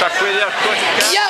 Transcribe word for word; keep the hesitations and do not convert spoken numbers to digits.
Sacquedea.